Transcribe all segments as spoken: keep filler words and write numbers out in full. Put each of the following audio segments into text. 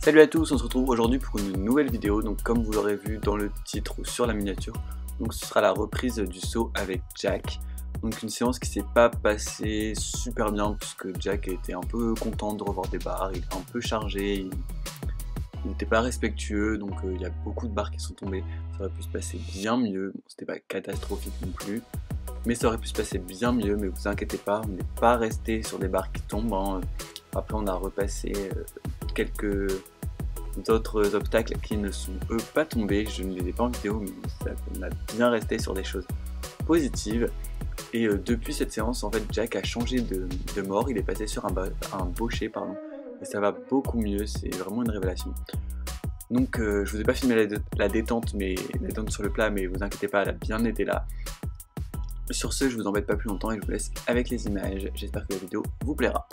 Salut à tous, on se retrouve aujourd'hui pour une nouvelle vidéo. Donc comme vous l'aurez vu dans le titre ou sur la miniature, donc ce sera la reprise du saut avec Jack. Donc une séance qui s'est pas passée super bien puisque Jack était un peu content de revoir des barres, il est un peu chargé, il n'était pas respectueux, donc euh, il y a beaucoup de barres qui sont tombées. Ça aurait pu se passer bien mieux, bon, c'était pas catastrophique non plus, mais ça aurait pu se passer bien mieux. Mais vous inquiétez pas, on n'est pas resté sur des barres qui tombent, hein. Après on a repassé euh, quelques d'autres obstacles qui ne sont eux pas tombés, je ne les ai pas en vidéo, mais ça, on a bien resté sur des choses positives. Et euh, depuis cette séance, en fait, Jack a changé de, de mort, il est passé sur un, un bochet, pardon, et ça va beaucoup mieux, c'est vraiment une révélation. Donc euh, je vous ai pas filmé la, la détente, mais la détente sur le plat, mais vous inquiétez pas, elle a bien été là. Sur ce, je vous embête pas plus longtemps et je vous laisse avec les images, j'espère que la vidéo vous plaira.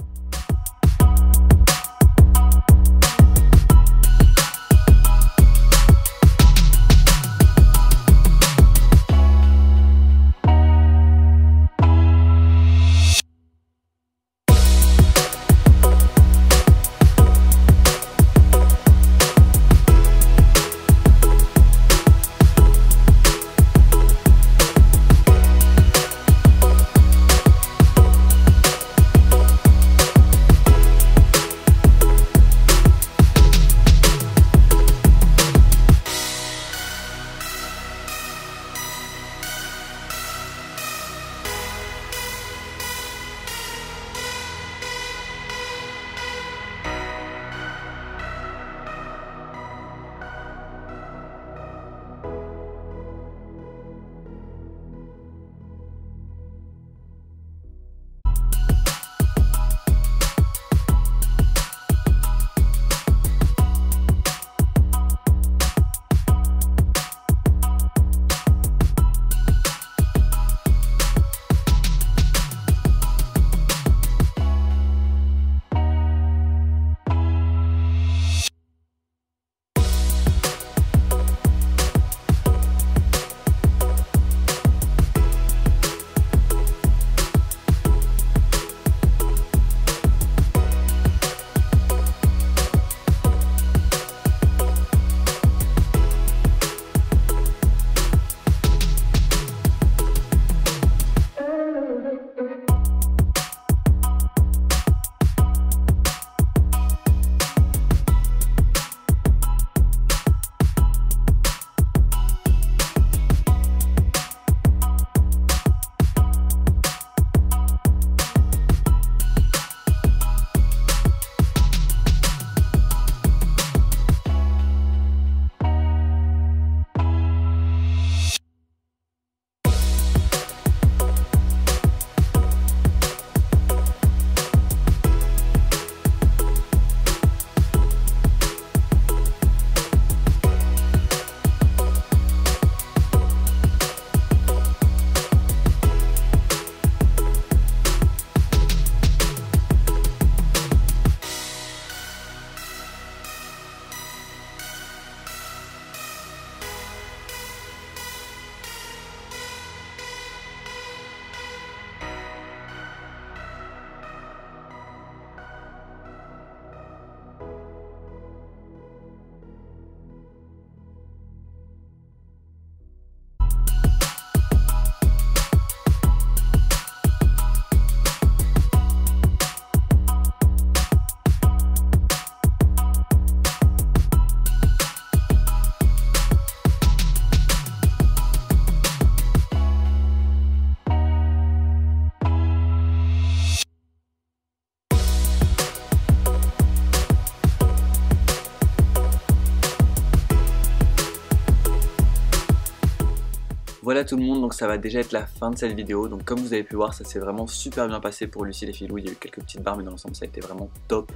Voilà tout le monde, donc ça va déjà être la fin de cette vidéo. Donc comme vous avez pu voir, ça s'est vraiment super bien passé pour Lucile et Filou. Il y a eu quelques petites barres, mais dans l'ensemble ça a été vraiment top.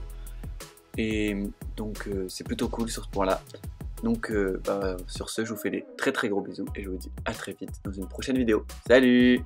Et donc euh, c'est plutôt cool sur ce point-là. Donc euh, bah, sur ce, je vous fais des très très gros bisous et je vous dis à très vite dans une prochaine vidéo. Salut!